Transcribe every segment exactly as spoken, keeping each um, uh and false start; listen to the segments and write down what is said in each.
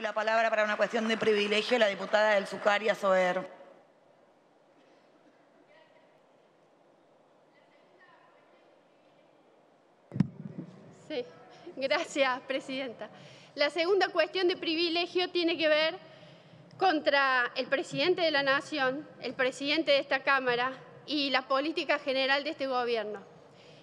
doy la palabra para una cuestión de privilegio a la diputada del Sukaria, Soher. Sí, gracias, presidenta. La segunda cuestión de privilegio tiene que ver contra el presidente de la Nación, el presidente de esta Cámara y la política general de este gobierno.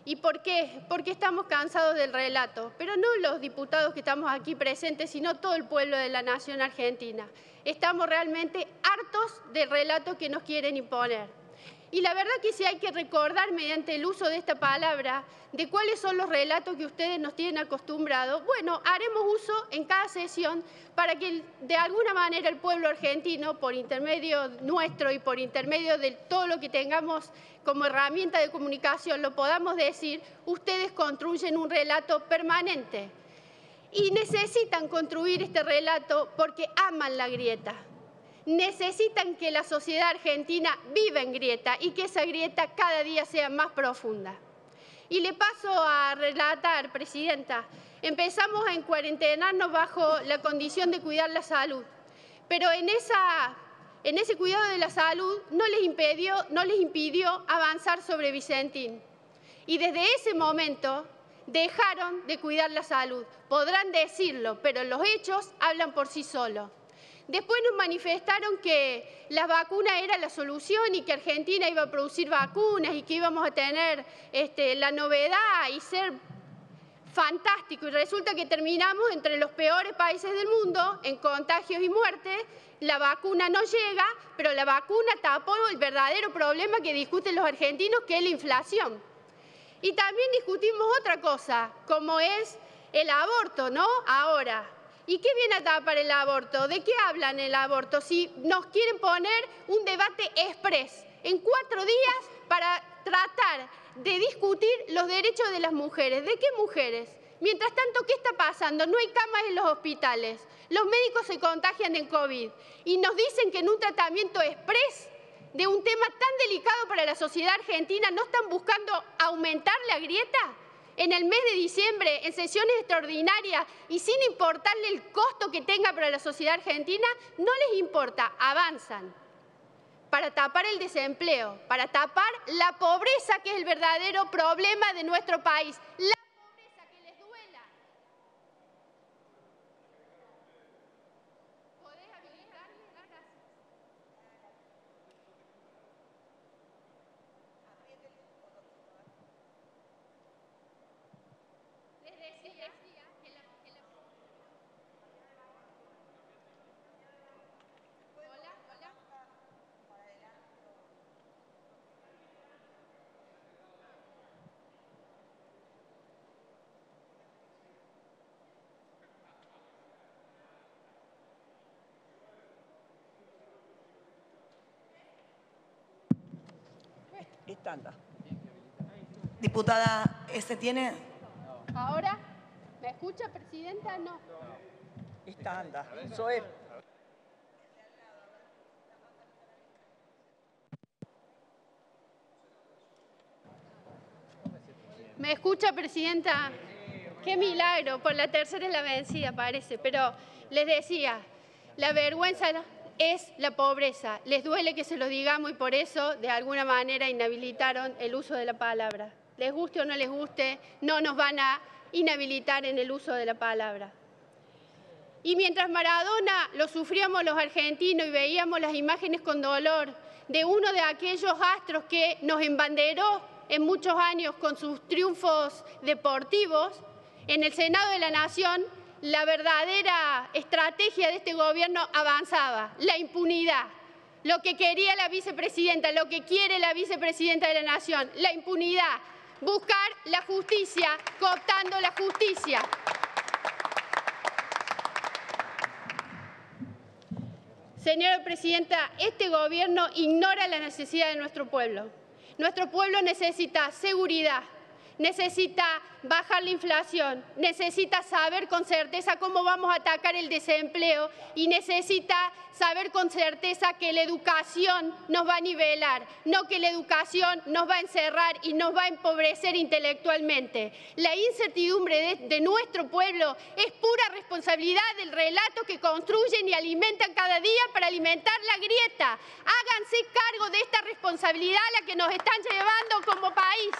¿Y por qué? Porque estamos cansados del relato, pero no los diputados que estamos aquí presentes, sino todo el pueblo de la Nación Argentina. Estamos realmente hartos del relato que nos quieren imponer. Y la verdad que sí hay que recordar mediante el uso de esta palabra de cuáles son los relatos que ustedes nos tienen acostumbrados. Bueno, haremos uso en cada sesión para que de alguna manera el pueblo argentino, por intermedio nuestro y por intermedio de todo lo que tengamos como herramienta de comunicación, lo podamos decir, ustedes construyen un relato permanente. Y necesitan construir este relato porque aman la grieta. Necesitan que la sociedad argentina viva en grieta y que esa grieta cada día sea más profunda. Y le paso a relatar, presidenta, empezamos a encuarentenarnos bajo la condición de cuidar la salud, pero en, esa, en ese cuidado de la salud no les impidió, no les impidió avanzar sobre Vicentín. Y desde ese momento dejaron de cuidar la salud. Podrán decirlo, pero los hechos hablan por sí solos. Después nos manifestaron que las vacunas era la solución y que Argentina iba a producir vacunas y que íbamos a tener este, la novedad y ser fantástico. Y resulta que terminamos entre los peores países del mundo en contagios y muertes. La vacuna no llega, pero la vacuna tapó el verdadero problema que discuten los argentinos, que es la inflación. Y también discutimos otra cosa, como es el aborto, ¿no? Ahora. ¿Y qué viene a tapar el aborto? ¿De qué hablan el aborto? Si nos quieren poner un debate express en cuatro días para tratar de discutir los derechos de las mujeres. ¿De qué mujeres? Mientras tanto, ¿qué está pasando? No hay camas en los hospitales. Los médicos se contagian del COVID. Y nos dicen que en un tratamiento express de un tema tan delicado para la sociedad argentina, ¿no están buscando aumentar la grieta? En el mes de diciembre, en sesiones extraordinarias y sin importarle el costo que tenga para la sociedad argentina, no les importa, avanzan para tapar el desempleo, para tapar la pobreza que es el verdadero problema de nuestro país. La pobreza que les duela. ¿Podés habilitar? Tanda. Diputada, ¿ese tiene? ¿Ahora? ¿Me escucha, presidenta? No. Está anda. Soher. ¿Me escucha, presidenta? Qué milagro, por la tercera es la vencida, parece. Pero les decía, la vergüenza es la pobreza. Les duele que se lo digamos y por eso, de alguna manera, inhabilitaron el uso de la palabra. Les guste o no les guste, no nos van a inhabilitar en el uso de la palabra. Y mientras Maradona lo sufríamos los argentinos y veíamos las imágenes con dolor de uno de aquellos astros que nos embanderó en muchos años con sus triunfos deportivos, en el Senado de la Nación, la verdadera estrategia de este gobierno avanzaba, la impunidad, lo que quería la vicepresidenta, lo que quiere la vicepresidenta de la Nación, la impunidad, buscar la justicia, cooptando la justicia. Señora presidenta, este gobierno ignora la necesidad de nuestro pueblo. Nuestro pueblo necesita seguridad, necesita bajar la inflación, necesita saber con certeza cómo vamos a atacar el desempleo y necesita saber con certeza que la educación nos va a nivelar, no que la educación nos va a encerrar y nos va a empobrecer intelectualmente. La incertidumbre de, de nuestro pueblo es pura responsabilidad del relato que construyen y alimentan cada día para alimentar la grieta. Háganse cargo de esta responsabilidad a la que nos están llevando como país.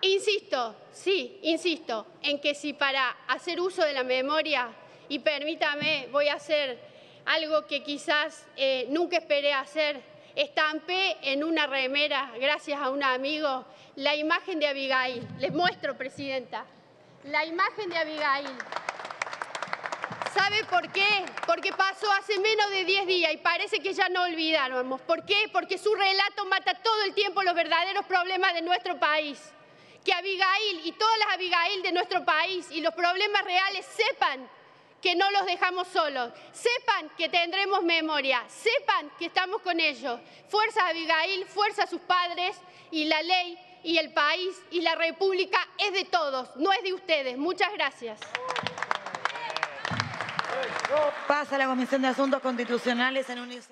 Insisto, sí, insisto, en que si para hacer uso de la memoria, y permítame, voy a hacer algo que quizás eh, nunca esperé hacer, estampé en una remera, gracias a un amigo, la imagen de Abigail. Les muestro, Presidenta, la imagen de Abigail. ¿Sabe por qué? Porque pasó hace menos de diez días y parece que ya no olvidáramos. ¿Por qué? Porque su relato mata todo el tiempo los verdaderos problemas de nuestro país. Que Abigail y todas las Abigail de nuestro país y los problemas reales sepan que no los dejamos solos, sepan que tendremos memoria, sepan que estamos con ellos. Fuerza a Abigail, fuerza a sus padres, y la ley y el país y la República es de todos, no es de ustedes. Muchas gracias. Pasa la Comisión de Asuntos Constitucionales en un